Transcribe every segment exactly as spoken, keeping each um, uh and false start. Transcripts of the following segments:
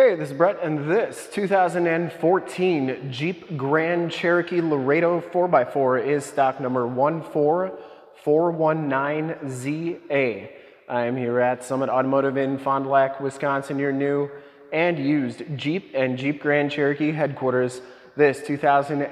Hey, this is Brett, and this two thousand fourteen Jeep Grand Cherokee Laredo four by four is stock number one four four one nine Z A. I am here at Summit Automotive in Fond du Lac, Wisconsin, your new and used Jeep and Jeep Grand Cherokee headquarters. This two thousand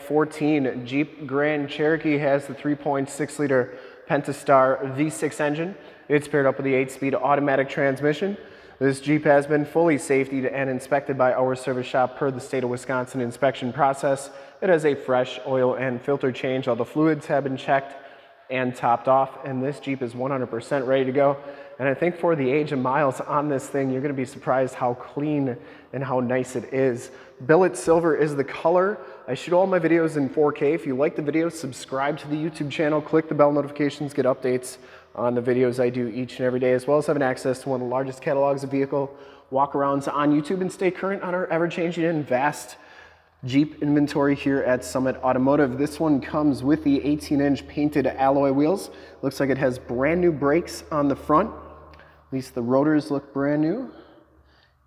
fourteen Jeep Grand Cherokee has the three point six liter Pentastar V six engine. It's paired up with the eight speed automatic transmission. This Jeep has been fully safetied and inspected by our service shop per the state of Wisconsin inspection process. It has a fresh oil and filter change. All the fluids have been checked and topped off, and this Jeep is one hundred percent ready to go. And I think for the age of miles on this thing, you're gonna be surprised how clean and how nice it is. Billet silver is the color. I shoot all my videos in four K. If you like the video, subscribe to the YouTube channel, click the bell notifications, get updates on the videos I do each and every day, as well as having access to one of the largest catalogs of vehicle walk-arounds on YouTube, and stay current on our ever-changing and vast Jeep inventory here at Summit Automotive. This one comes with the eighteen inch painted alloy wheels. Looks like it has brand new brakes on the front. At least the rotors look brand new.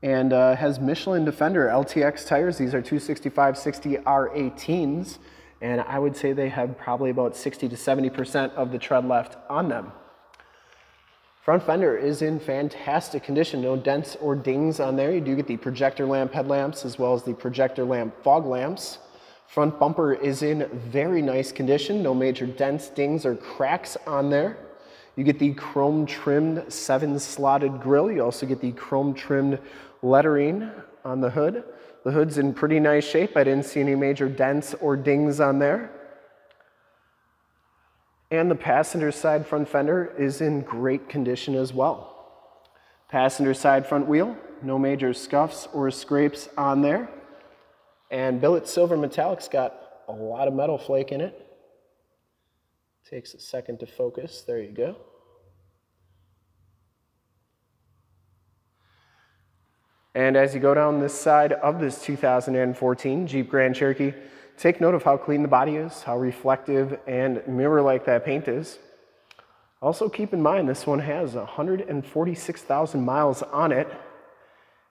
And uh, has Michelin Defender L T X tires. These are two sixty-five sixty R eighteens. And I would say they have probably about sixty to seventy percent of the tread left on them. Front fender is in fantastic condition, no dents or dings on there. You do get the projector lamp headlamps as well as the projector lamp fog lamps. Front bumper is in very nice condition, no major dents, dings, or cracks on there. You get the chrome trimmed seven slotted grille. You also get the chrome trimmed lettering on the hood. The hood's in pretty nice shape. I didn't see any major dents or dings on there. And the passenger side front fender is in great condition as well. Passenger side front wheel, no major scuffs or scrapes on there. And Billet Silver Metallic's got a lot of metal flake in it. Takes a second to focus, there you go. And as you go down this side of this two thousand fourteen Jeep Grand Cherokee, take note of how clean the body is, how reflective and mirror-like that paint is. Also keep in mind this one has one hundred forty-six thousand miles on it.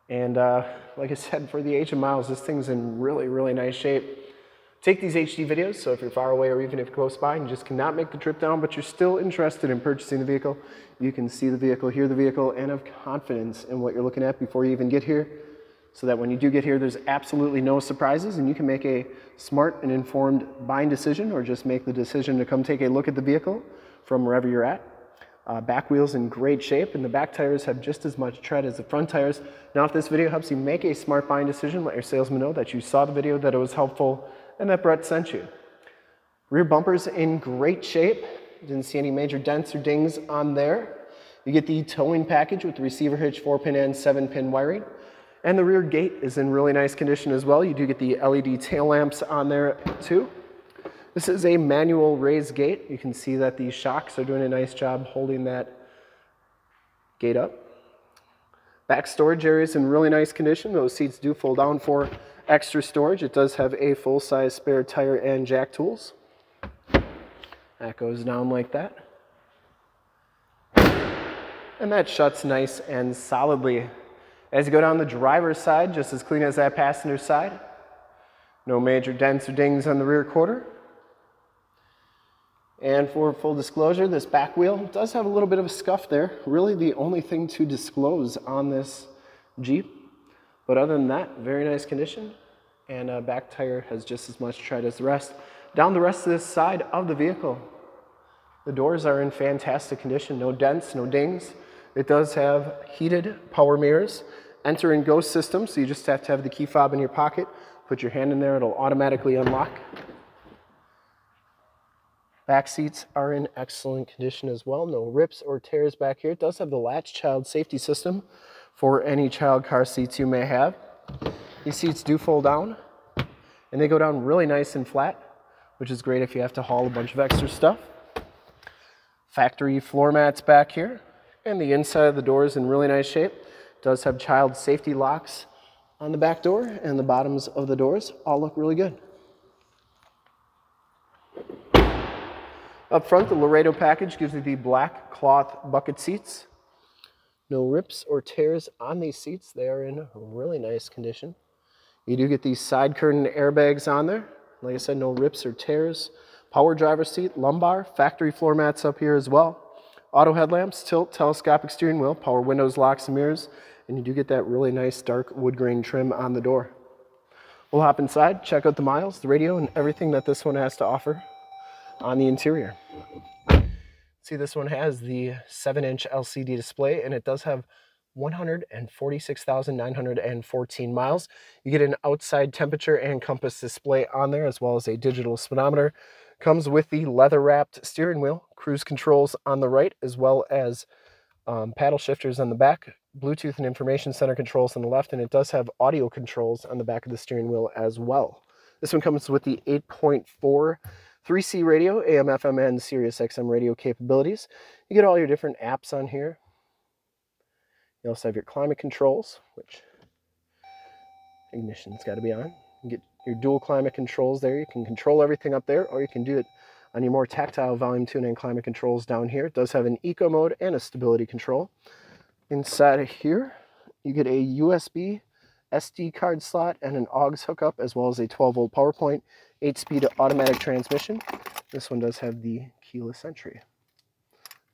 And uh, like I said, for the age of miles, this thing's in really, really nice shape. Take these H D videos, so if you're far away or even if close by and you just cannot make the trip down, but you're still interested in purchasing the vehicle, you can see the vehicle, hear the vehicle, and have confidence in what you're looking at before you even get here, so that when you do get here, there's absolutely no surprises, and you can make a smart and informed buying decision, or just make the decision to come take a look at the vehicle from wherever you're at. Uh, back wheel's in great shape, and the back tires have just as much tread as the front tires. Now, if this video helps you make a smart buying decision, let your salesman know that you saw the video, that it was helpful, and that Brett sent you. Rear bumper's in great shape. Didn't see any major dents or dings on there. You get the towing package with the receiver hitch, four pin and seven pin wiring. And the rear gate is in really nice condition as well. You do get the L E D tail lamps on there too. This is a manual raised gate. You can see that the shocks are doing a nice job holding that gate up. Back storage area is in really nice condition. Those seats do fold down for extra storage. It does have a full-size spare tire and jack tools. That goes down like that. And that shuts nice and solidly. As you go down the driver's side, just as clean as that passenger side. No major dents or dings on the rear quarter. And for full disclosure, this back wheel does have a little bit of a scuff there. Really the only thing to disclose on this Jeep. But other than that, very nice condition, and uh, back tire has just as much tread as the rest. Down the rest of this side of the vehicle, the doors are in fantastic condition. No dents, no dings. It does have heated power mirrors, enter and go system, so you just have to have the key fob in your pocket, put your hand in there, it'll automatically unlock. Back seats are in excellent condition as well. No rips or tears back here. It does have the latch child safety system for any child car seats you may have. These seats do fold down, and they go down really nice and flat, which is great if you have to haul a bunch of extra stuff. Factory floor mats back here, and the inside of the door is in really nice shape. It does have child safety locks on the back door, and the bottoms of the doors all look really good. Up front, the Laredo package gives you the black cloth bucket seats. No rips or tears on these seats. They are in really nice condition. You do get these side curtain airbags on there. Like I said, no rips or tears. Power driver seat, lumbar, factory floor mats up here as well. Auto headlamps, tilt, telescopic steering wheel, power windows, locks and mirrors. And you do get that really nice dark wood grain trim on the door. We'll hop inside, check out the miles, the radio, and everything that this one has to offer on the interior. See, this one has the seven inch L C D display, and it does have one hundred forty-six thousand nine hundred fourteen miles. You get an outside temperature and compass display on there, as well as a digital speedometer. Comes with the leather-wrapped steering wheel, cruise controls on the right, as well as um, paddle shifters on the back, Bluetooth and information center controls on the left, and it does have audio controls on the back of the steering wheel as well. This one comes with the eight point four three C radio, A M F M and Sirius X M radio capabilities. You get all your different apps on here. You also have your climate controls, which ignition's got to be on. You get your dual climate controls there. You can control everything up there, or you can do it on your more tactile volume tune and climate controls down here. It does have an eco mode and a stability control. Inside of here, you get a U S B S D card slot and an aux hookup, as well as a twelve volt power point, eight speed automatic transmission. This one does have the keyless entry.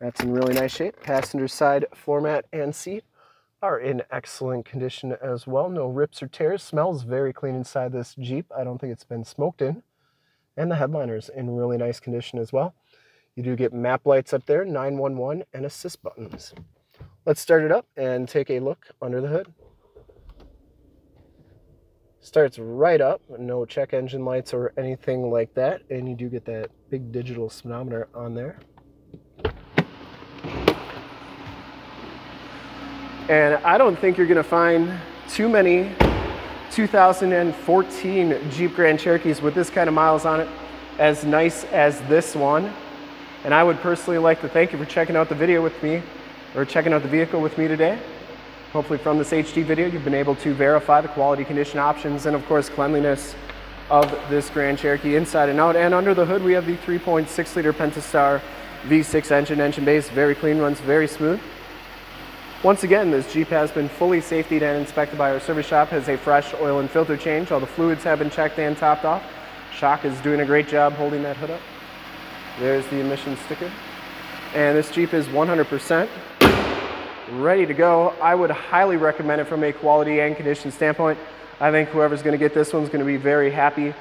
That's in really nice shape. Passenger side floor mat and seat are in excellent condition as well. No rips or tears. Smells very clean inside this Jeep. I don't think it's been smoked in. And the headliner's in really nice condition as well. You do get map lights up there, nine one one, and assist buttons. Let's start it up and take a look under the hood. Starts right up, no check engine lights or anything like that, and you do get that big digital speedometer on there. And I don't think you're gonna find too many two thousand fourteen Jeep Grand Cherokees with this kind of miles on it as nice as this one. And I would personally like to thank you for checking out the video with me, or checking out the vehicle with me today. Hopefully from this H D video, you've been able to verify the quality, condition, options, and of course cleanliness of this Grand Cherokee inside and out. And under the hood, we have the three point six liter Pentastar V six engine, engine base, very clean, runs very smooth. Once again, this Jeep has been fully safetied and inspected by our service shop, has a fresh oil and filter change. All the fluids have been checked and topped off. Shock is doing a great job holding that hood up. There's the emission sticker. And this Jeep is one hundred percent. Ready to go. I would highly recommend it from a quality and condition standpoint. I think whoever's going to get this one's going to be very happy,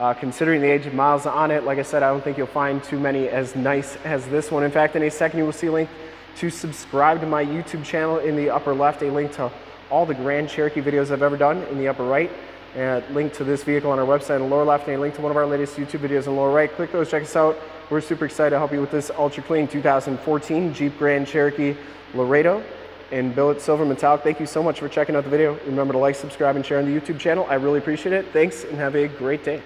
uh, considering the age of miles on it. Like I said, I don't think you'll find too many as nice as this one. In fact, in a second you will see a link to subscribe to my YouTube channel in the upper left, a link to all the Grand Cherokee videos I've ever done in the upper right, and a link to this vehicle on our website in the lower left, and a link to one of our latest YouTube videos in the lower right. Click those, check us out. We're super excited to help you with this ultra clean two thousand fourteen Jeep Grand Cherokee Laredo in Billet Silver Metallic. Thank you so much for checking out the video. Remember to like, subscribe, and share on the YouTube channel. I really appreciate it. Thanks, and have a great day.